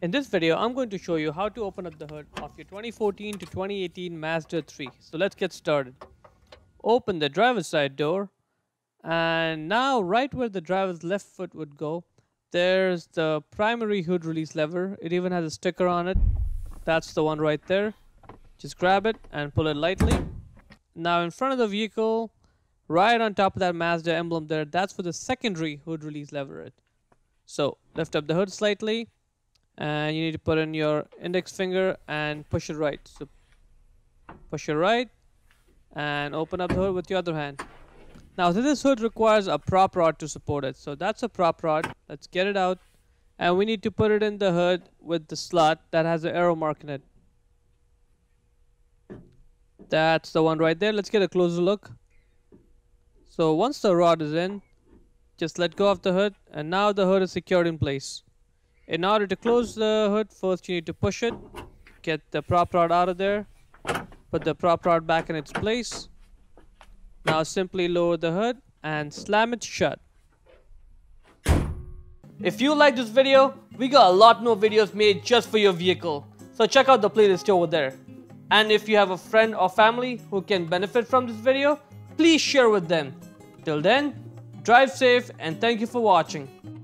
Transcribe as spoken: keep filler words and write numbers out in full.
In this video, I'm going to show you how to open up the hood of your twenty fourteen to twenty eighteen Mazda three. So let's get started. Open the driver's side door, and now right where the driver's left foot would go, there's the primary hood release lever. It even has a sticker on it. That's the one right there. Just grab it and pull it lightly. Now in front of the vehicle, right on top of that Mazda emblem there, that's for the secondary hood release lever. So lift up the hood slightly. And you need to put in your index finger and push it right. So push it right and open up the hood with your other hand. Now this hood requires a prop rod to support it. So that's a prop rod. Let's get it out. And we need to put it in the hood with the slot that has an arrow mark in it. That's the one right there. Let's get a closer look. So once the rod is in, just let go of the hood. And now the hood is secured in place. In order to close the hood, first you need to push it, get the prop rod out of there, put the prop rod back in its place. Now simply lower the hood and slam it shut. If you like this video, we got a lot more videos made just for your vehicle, so check out the playlist over there. And if you have a friend or family who can benefit from this video, please share with them. Till then, drive safe and thank you for watching.